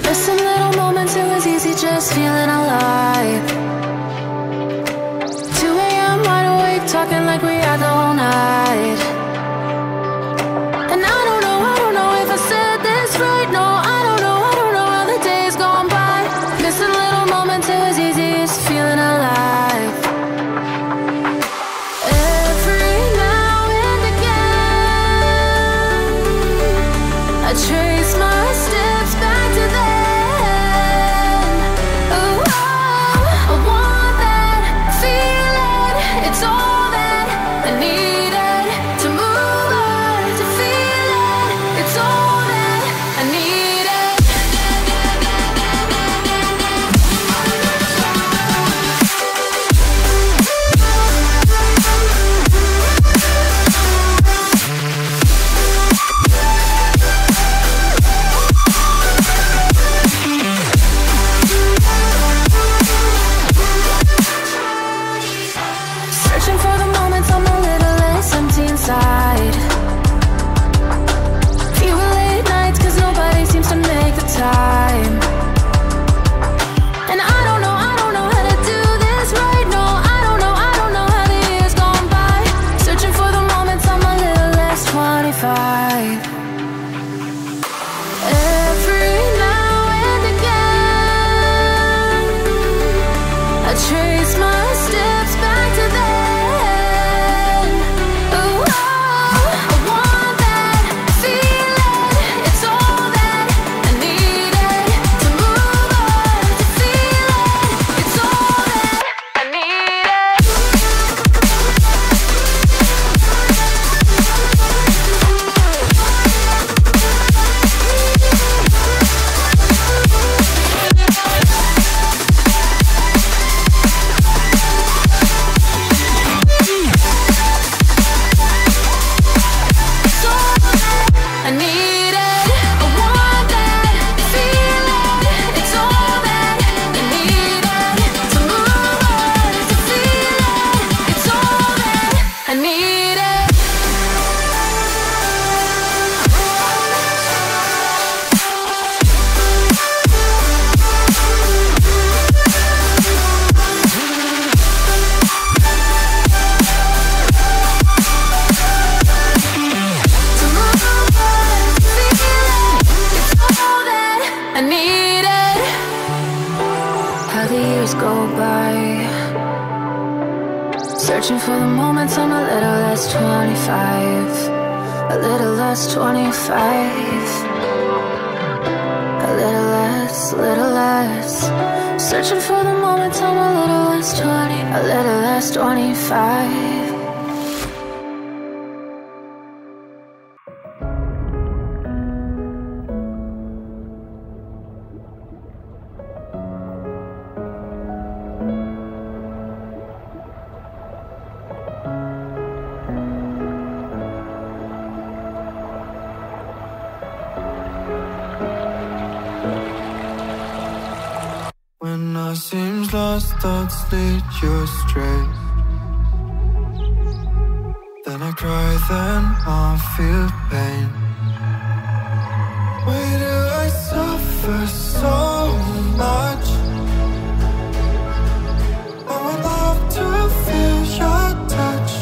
There's some little moments it was easy just feeling alive. 2 AM wide awake talking like we had the whole night. And I don't know if I said this right. No, I don't know how the days gone by. Missing little moments it was easy just feeling alive. Every now and again I trace my steps back to them. Go by, searching for the moments I'm a little less 25, a little less 25, a little less, searching for the moments I'm a little less 20, a little less 25. I seems lost, thoughts lead you astray. Then I cry, then I feel pain. Why do I suffer so much? I would love to feel your touch.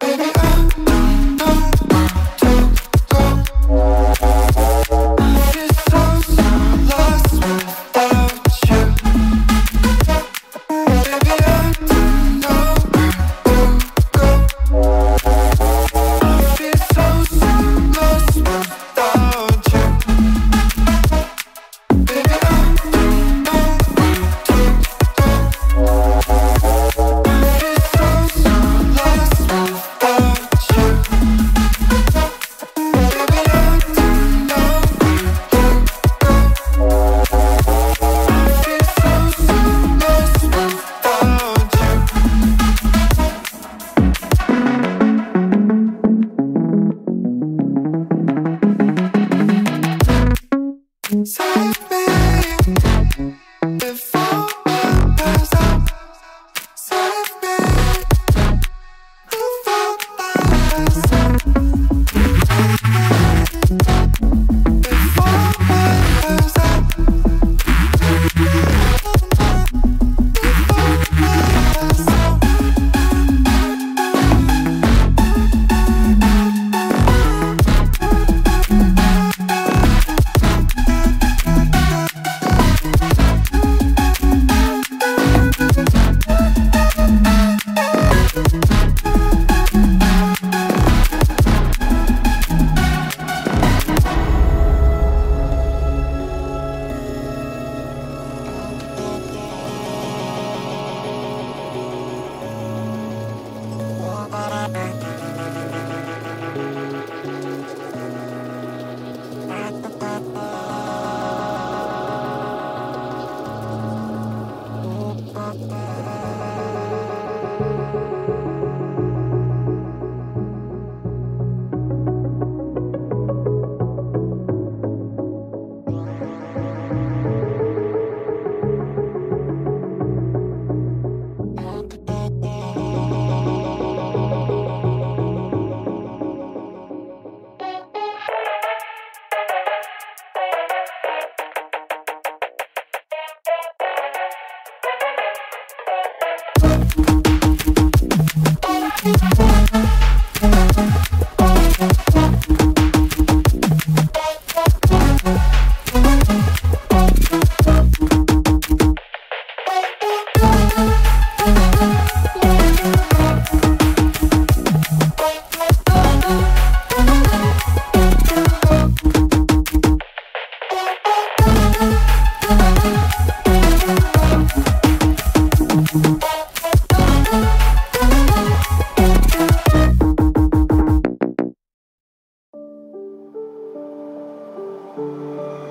Baby, I don't know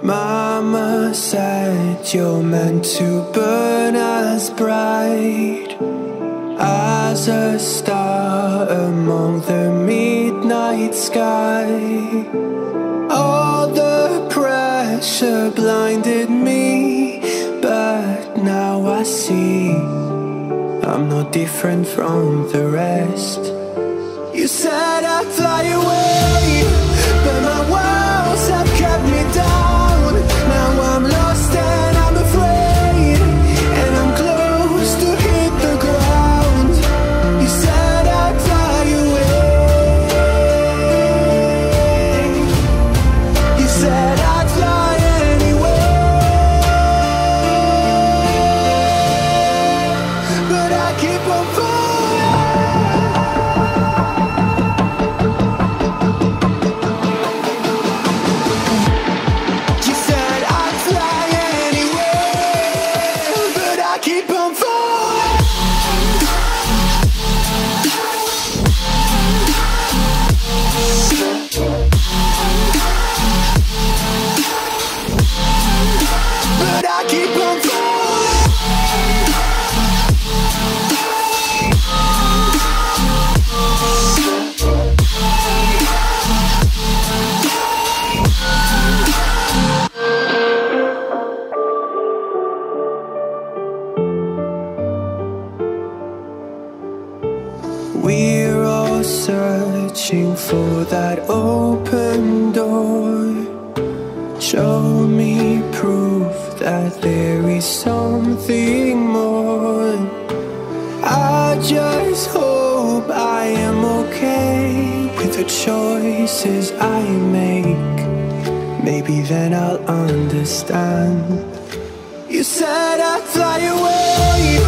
Mama said you're meant to burn as bright as a star among the midnight sky. All the pressure blinded me, but now I see I'm not different from the rest. You said I'd fly away, but my walls have kept me down. Now I'm lost and I'm afraid, and I'm close to hit the ground. You said I'd fly away. You said I'd fly anyway, but I keep on falling. We're all searching for that open door. Show me proof that there is something more. I just hope I am okay with the choices I make. Maybe then I'll understand. You said I'd fly away,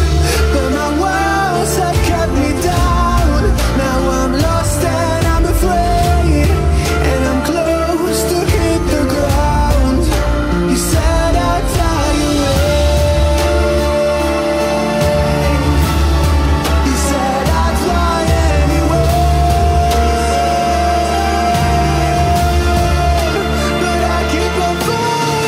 but my walls have kept me down. Now I'm lost and I'm afraid, and I'm close to hit the ground. You said I'd fly away. You said I'd fly anyway, but I keep on falling.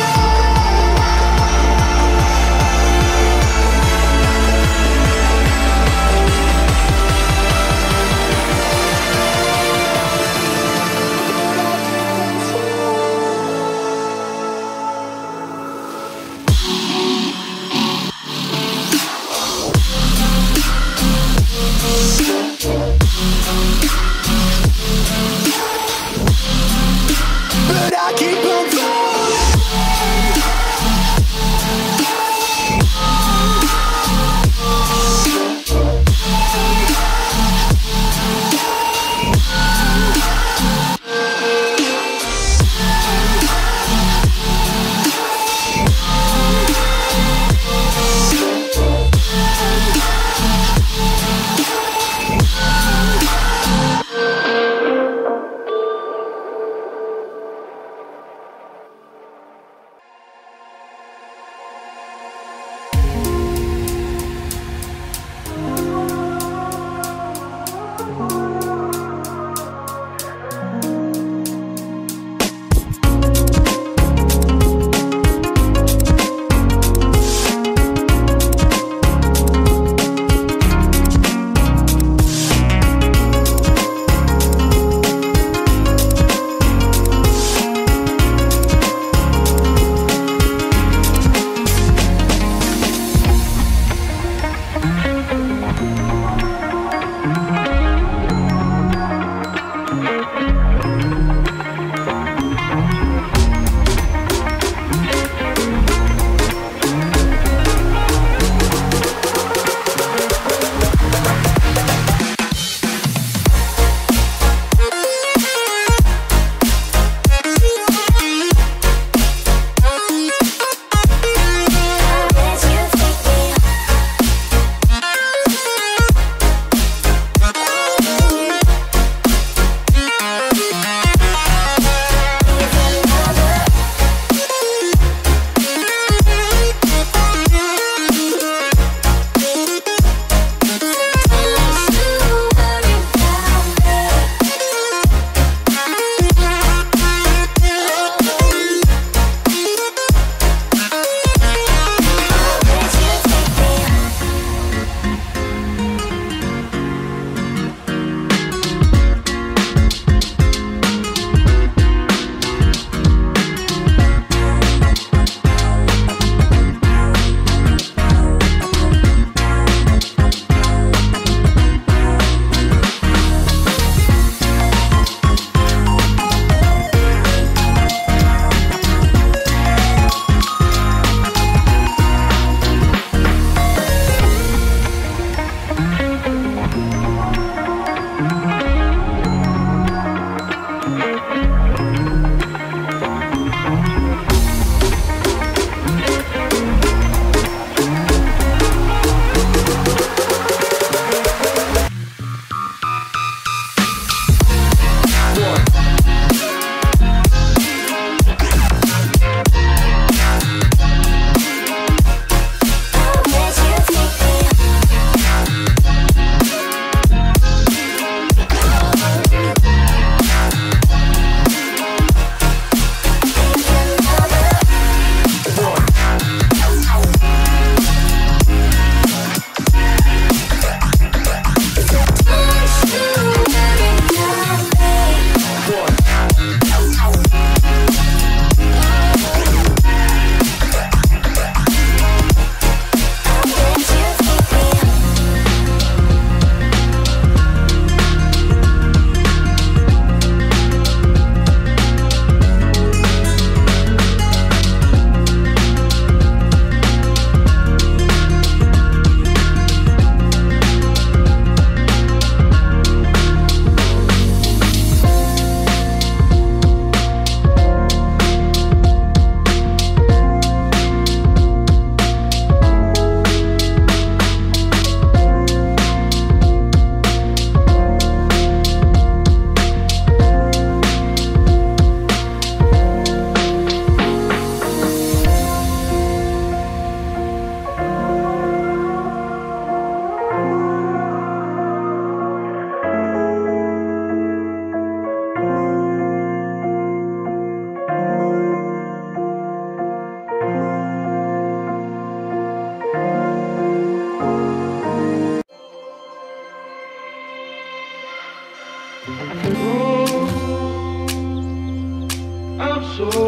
so cold.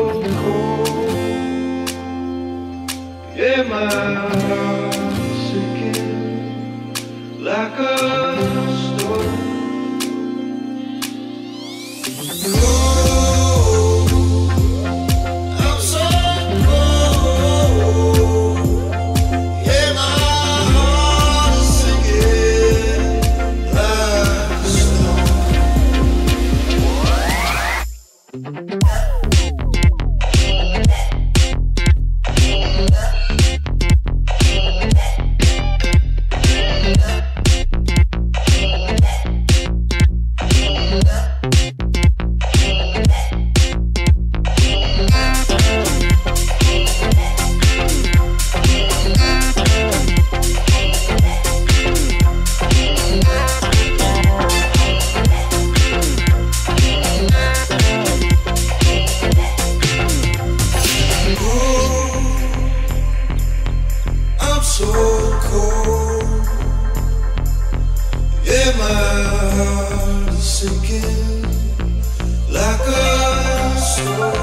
Yeah, my heart's sinking like a stone. Oh, I'm so cold. Yeah, my heart is sinking like a stone. So cold, yeah, my heart is sinking like a stone.